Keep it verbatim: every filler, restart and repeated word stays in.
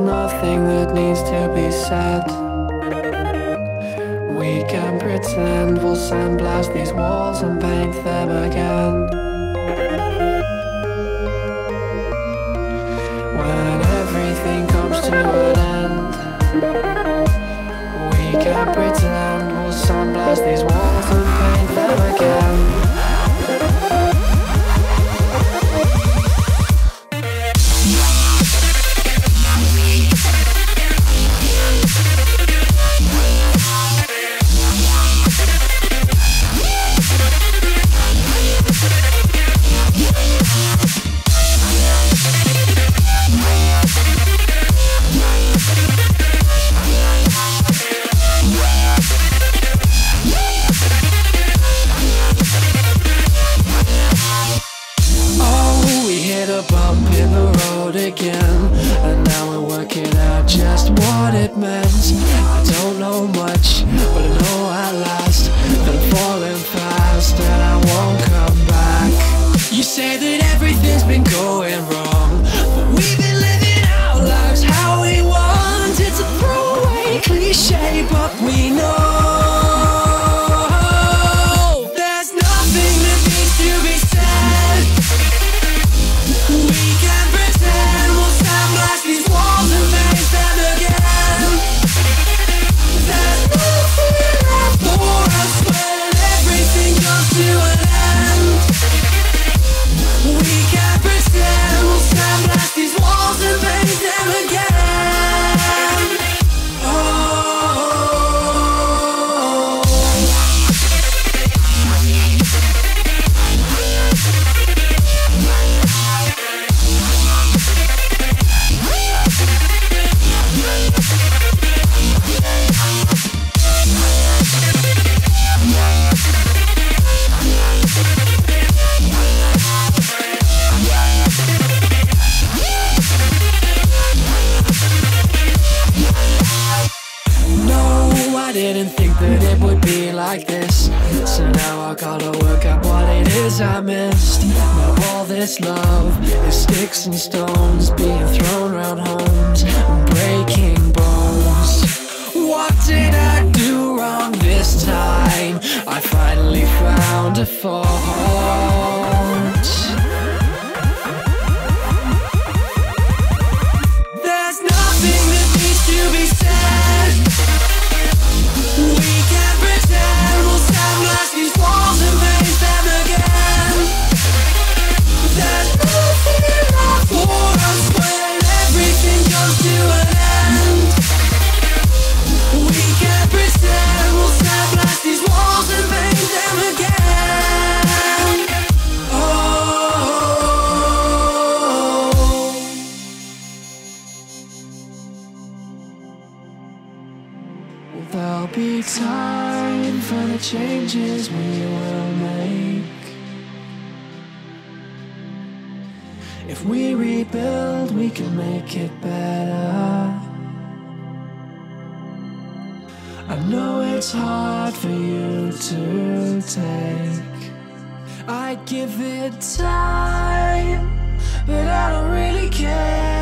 nothing that needs to be said. We can pretend we'll sandblast these walls and paint them again. When everything comes to an end, we can pretend we'll sandblast these walls and paint them again. Give it time, but I don't really care.